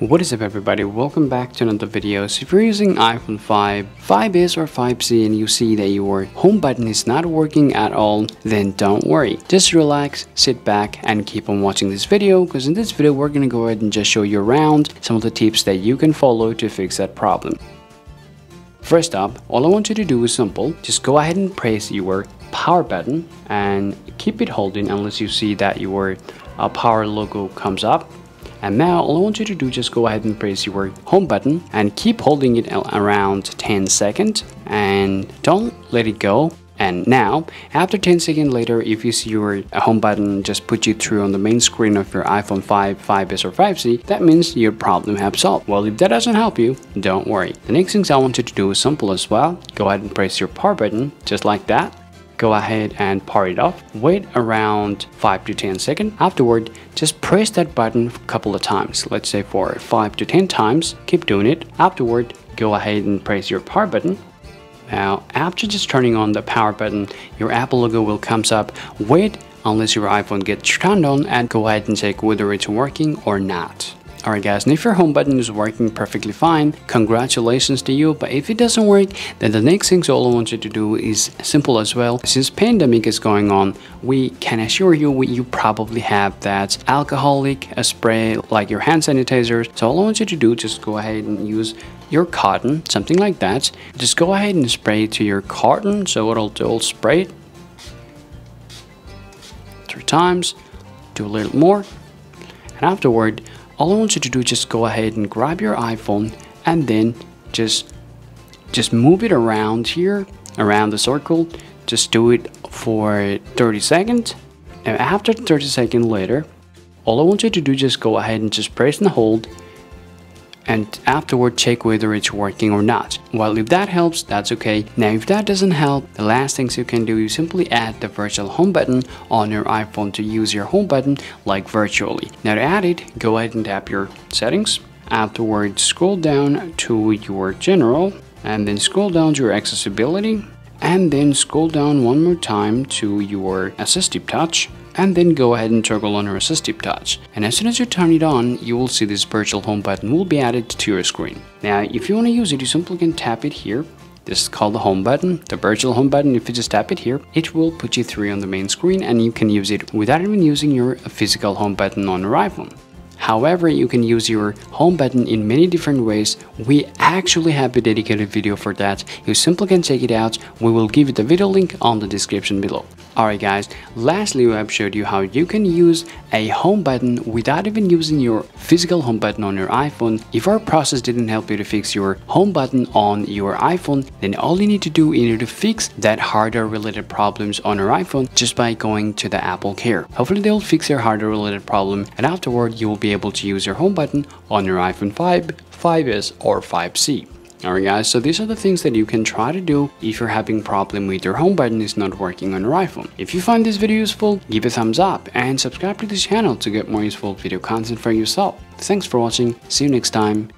What is up everybody, welcome back to another video. So if you're using iPhone 5, 5s or 5c and you see that your home button is not working at all, then don't worry. Just relax, sit back and keep on watching this video, because in this video we're going to go ahead and just show you around some of the tips that you can follow to fix that problem. First up, all I want you to do is simple. Just go ahead and press your power button and keep it holding unless you see that your power logo comes up. And now all I want you to do, just go ahead and press your home button and keep holding it around 10 seconds and don't let it go. And now after 10 seconds later, if you see your home button just put you through on the main screen of your iPhone 5, 5s or 5c, that means your problem has solved. Well, if that doesn't help you, don't worry. The next things I want you to do is simple as well. Go ahead and press your power button just like that. Go ahead and power it off. Wait around 5 to 10 seconds. Afterward, just press that button a couple of times. Let's say for 5 to 10 times. Keep doing it. Afterward, go ahead and press your power button. Now, after just turning on the power button, your Apple logo will come up. Wait unless your iPhone gets turned on and go ahead and check whether it's working or not. Alright guys, and if your home button is working perfectly fine, congratulations to you. But if it doesn't work, then the next thing all I want you to do is simple as well. Since pandemic is going on, we can assure you probably have that alcoholic spray like your hand sanitizers. So all I want you to do, just go ahead and use your cotton, something like that. Just go ahead and spray to your cotton, so it'll spray it 3 times, do a little more, and afterward, all I want you to do, just go ahead and grab your iPhone and then just move it around here, around the circle. Just do it for 30 seconds. And after 30 seconds later, all I want you to do, just go ahead and just press and hold. And afterward, check whether it's working or not. Well, if that helps, that's okay. Now, if that doesn't help, the last things you can do is simply add the virtual home button on your iPhone to use your home button like virtually. Now to add it, go ahead and tap your settings. Afterward, scroll down to your general and then scroll down to your accessibility and then scroll down one more time to your assistive touch. And then go ahead and toggle on your assistive touch, and as soon as you turn it on, you will see this virtual home button will be added to your screen. Now if you want to use it, you simply can tap it here. This is called the home button, the virtual home button. If you just tap it here, it will put you through on the main screen and you can use it without even using your physical home button on your iPhone. However, you can use your home button in many different ways. We actually have a dedicated video for that. You simply can check it out. We will give you the video link on the description below. Alright guys, lastly we have showed you how you can use a home button without even using your physical home button on your iPhone. If our process didn't help you to fix your home button on your iPhone, then all you need to do in order to fix that hardware related problems on your iPhone just by going to the Apple Care. Hopefully they will fix your hardware related problem and afterward you will be able to use your home button on your iPhone 5, 5s or 5c. Alright guys, so these are the things that you can try to do if you're having problem with your home button is not working on your iPhone. If you find this video useful, give a thumbs up and subscribe to this channel to get more useful video content for yourself. Thanks for watching, see you next time.